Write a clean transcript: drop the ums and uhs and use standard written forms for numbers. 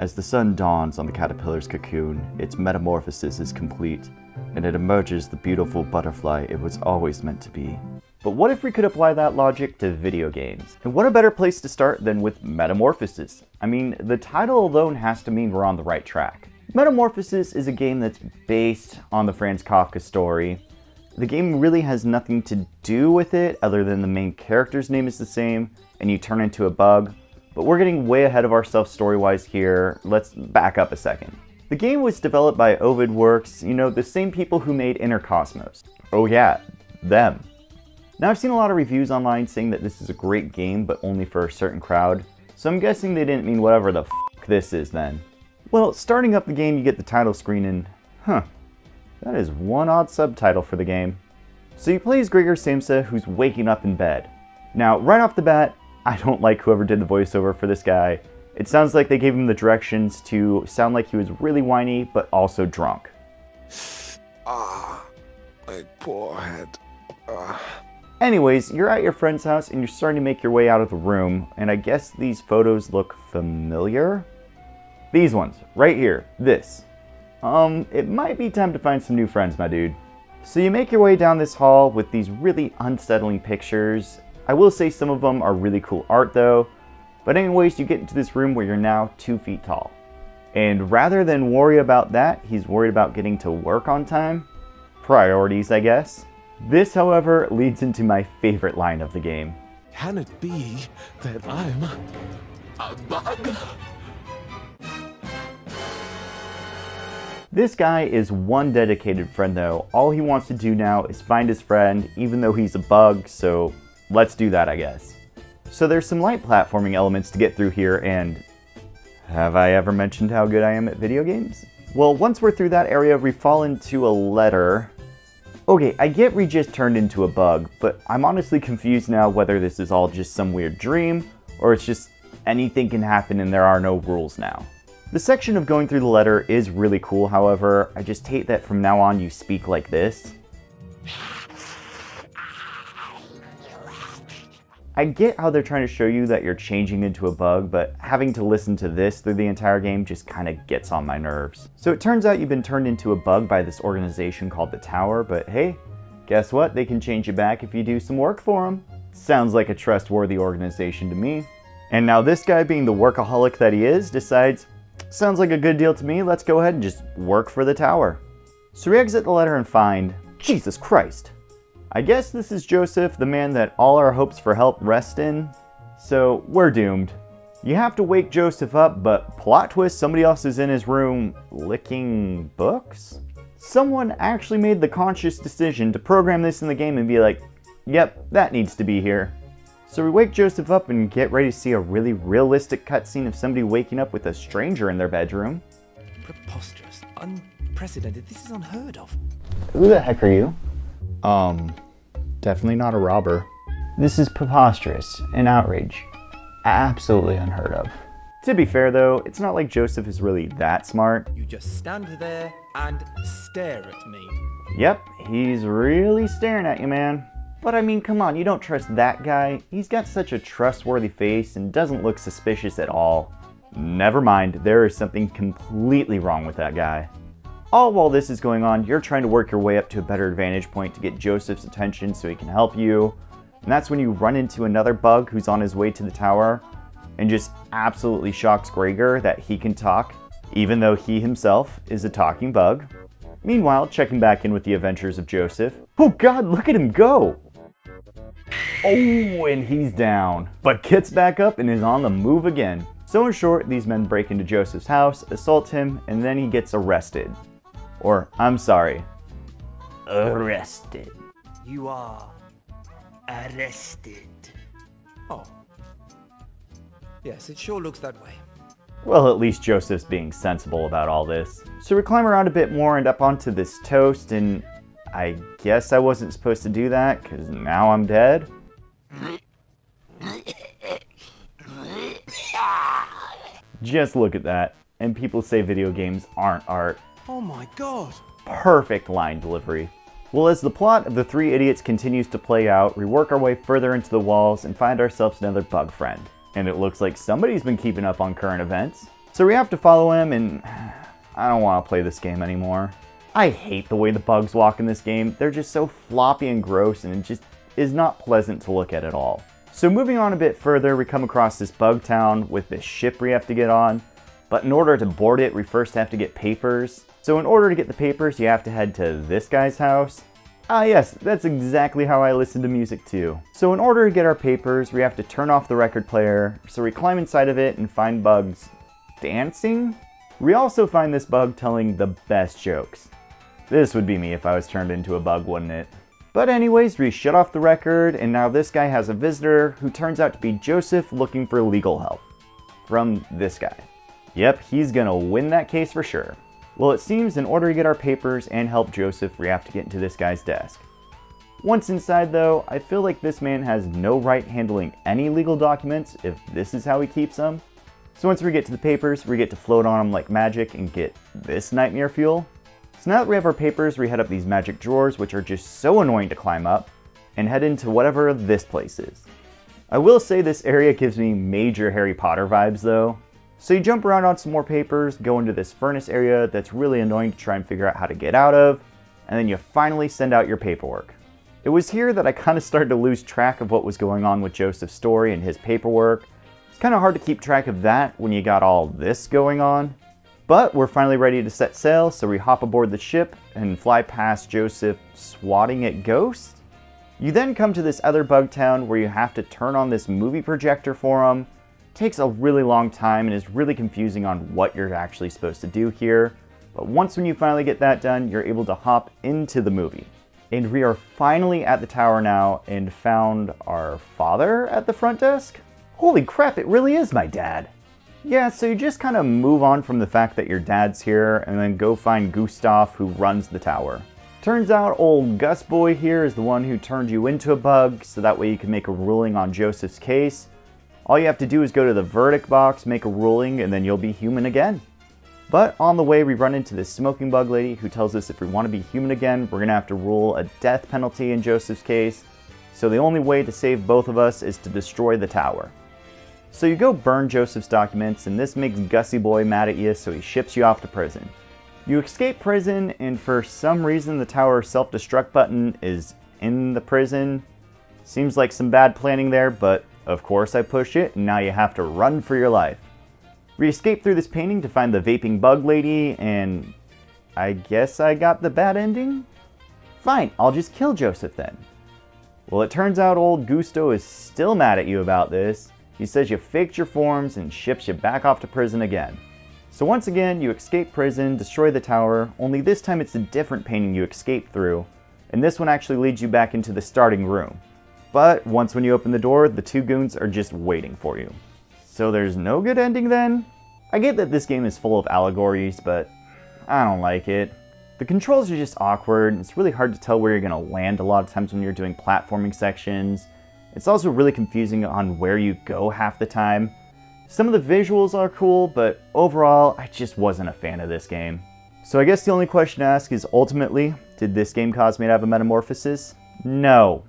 As the sun dawns on the caterpillar's cocoon, its metamorphosis is complete, and it emerges the beautiful butterfly it was always meant to be. But what if we could apply that logic to video games? And what a better place to start than with Metamorphosis? I mean, the title alone has to mean we're on the right track. Metamorphosis is a game that's based on the Franz Kafka story. The game really has nothing to do with it other than the main character's name is the same and you turn into a bug, but we're getting way ahead of ourselves story-wise here. Let's back up a second. The game was developed by Ovidworks, you know, the same people who made Inner Cosmos. Oh yeah, them. Now, I've seen a lot of reviews online saying that this is a great game, but only for a certain crowd, so I'm guessing they didn't mean whatever the f*** this is then. Well, starting up the game, you get the title screen and, that is one odd subtitle for the game. So you play as Gregor Samsa, who's waking up in bed. Now, right off the bat, I don't like whoever did the voiceover for this guy. It sounds like they gave him the directions to sound like he was really whiny, but also drunk. Ah, my poor head. Anyways, you're at your friend's house and you're starting to make your way out of the room, and I guess these photos look familiar? These ones, right here, this. It might be time to find some new friends, my dude. So you make your way down this hall with these really unsettling pictures. I will say some of them are really cool art though. But anyways, you get into this room where you're now 2 feet tall. And rather than worry about that, he's worried about getting to work on time. Priorities, I guess. This, however, leads into my favorite line of the game. Can it be that I'm a bug? This guy is one dedicated friend though. All he wants to do now is find his friend, even though he's a bug, so let's do that, I guess. So there's some light platforming elements to get through here, and have I ever mentioned how good I am at video games? Well, once we're through that area, we fall into a letter. Okay, I get we just turned into a bug, but I'm honestly confused now whether this is all just some weird dream, or it's just anything can happen and there are no rules now. The section of going through the letter is really cool, however, I just hate that from now on you speak like this. I get how they're trying to show you that you're changing into a bug, but having to listen to this through the entire game just kind of gets on my nerves. So it turns out you've been turned into a bug by this organization called the Tower, but hey, guess what? They can change you back if you do some work for them. Sounds like a trustworthy organization to me. And now this guy, being the workaholic that he is, decides, sounds like a good deal to me, let's go ahead and just work for the Tower. So we exit the letter and find, Jesus Christ. I guess this is Joseph, the man that all our hopes for help rest in, so we're doomed. You have to wake Joseph up, but plot twist, somebody else is in his room licking books? Someone actually made the conscious decision to program this in the game and be like, yep, that needs to be here. So we wake Joseph up and get ready to see a really realistic cutscene of somebody waking up with a stranger in their bedroom. Preposterous, unprecedented, this is unheard of. Who the heck are you? Definitely not a robber. This is preposterous, an outrage, absolutely unheard of. To be fair though, it's not like Joseph is really that smart. You just stand there and stare at me. Yep, he's really staring at you, man. But I mean, come on, you don't trust that guy. He's got such a trustworthy face and doesn't look suspicious at all. Never mind, there is something completely wrong with that guy. All while this is going on, you're trying to work your way up to a better vantage point to get Joseph's attention so he can help you. And that's when you run into another bug who's on his way to the Tower and just absolutely shocks Gregor that he can talk, even though he himself is a talking bug. Meanwhile, checking back in with the adventures of Joseph. Oh God, look at him go! Oh, and he's down, but gets back up and is on the move again. So in short, these men break into Joseph's house, assault him, and then he gets arrested. Or, I'm sorry, arrested. You are arrested. Oh. Yes, it sure looks that way. Well, at least Joseph's being sensible about all this. So we climb around a bit more and up onto this toast, and I guess I wasn't supposed to do that, because now I'm dead. Just look at that. And people say video games aren't art. Oh my God. Perfect line delivery. Well, as the plot of The Three Idiots continues to play out, we work our way further into the walls and find ourselves another bug friend. And it looks like somebody's been keeping up on current events. So we have to follow him, and I don't want to play this game anymore. I hate the way the bugs walk in this game. They're just so floppy and gross, and it just is not pleasant to look at all. So moving on a bit further, we come across this bug town with this ship we have to get on. But in order to board it, we first have to get papers. So in order to get the papers, you have to head to this guy's house. Ah yes, that's exactly how I listen to music too. So in order to get our papers, we have to turn off the record player. So we climb inside of it and find bugs dancing? We also find this bug telling the best jokes. This would be me if I was turned into a bug, wouldn't it? But anyways, we shut off the record, and now this guy has a visitor who turns out to be Joseph looking for legal help. From this guy. Yep, he's gonna win that case for sure. Well, it seems in order to get our papers and help Joseph, we have to get into this guy's desk. Once inside though, I feel like this man has no right handling any legal documents if this is how he keeps them. So once we get to the papers, we get to float on them like magic and get this nightmare fuel. So now that we have our papers, we head up these magic drawers, which are just so annoying to climb up, and head into whatever this place is. I will say this area gives me major Harry Potter vibes though. So you jump around on some more papers, go into this furnace area that's really annoying to try and figure out how to get out of, and then you finally send out your paperwork. It was here that I kind of started to lose track of what was going on with Joseph's story and his paperwork. It's kind of hard to keep track of that when you got all this going on. But we're finally ready to set sail, so we hop aboard the ship and fly past Joseph swatting at ghosts. You then come to this other bug town where you have to turn on this movie projector for him. Takes a really long time and is really confusing on what you're actually supposed to do here, but when you finally get that done, you're able to hop into the movie. And we are finally at the tower now and found our father at the front desk? Holy crap, it really is my dad! Yeah, so you just kind of move on from the fact that your dad's here and then go find Gustav who runs the tower. Turns out old Gus boy here is the one who turned you into a bug, so that way you can make a ruling on Joseph's case. All you have to do is go to the verdict box, make a ruling, and then you'll be human again. But on the way, we run into this smoking bug lady who tells us if we want to be human again, we're gonna have to rule a death penalty in Joseph's case. So the only way to save both of us is to destroy the tower. So you go burn Joseph's documents, and this makes Gussie Boy mad at you, so he ships you off to prison. You escape prison, and for some reason the tower self-destruct button is in the prison. Seems like some bad planning there, but of course I push it, and now you have to run for your life. We escape through this painting to find the vaping bug lady, and I guess I got the bad ending? Fine, I'll just kill Joseph then. Well, it turns out old Gusto is still mad at you about this. He says you faked your forms and ships you back off to prison again. So once again, you escape prison, destroy the tower, only this time it's a different painting you escape through, and this one actually leads you back into the starting room. But when you open the door, the two goons are just waiting for you. So there's no good ending then? I get that this game is full of allegories, but I don't like it. The controls are just awkward, and it's really hard to tell where you're gonna land a lot of times when you're doing platforming sections. It's also really confusing on where you go half the time. Some of the visuals are cool, but overall, I just wasn't a fan of this game. So I guess the only question to ask is ultimately, did this game cause me to have a metamorphosis? No.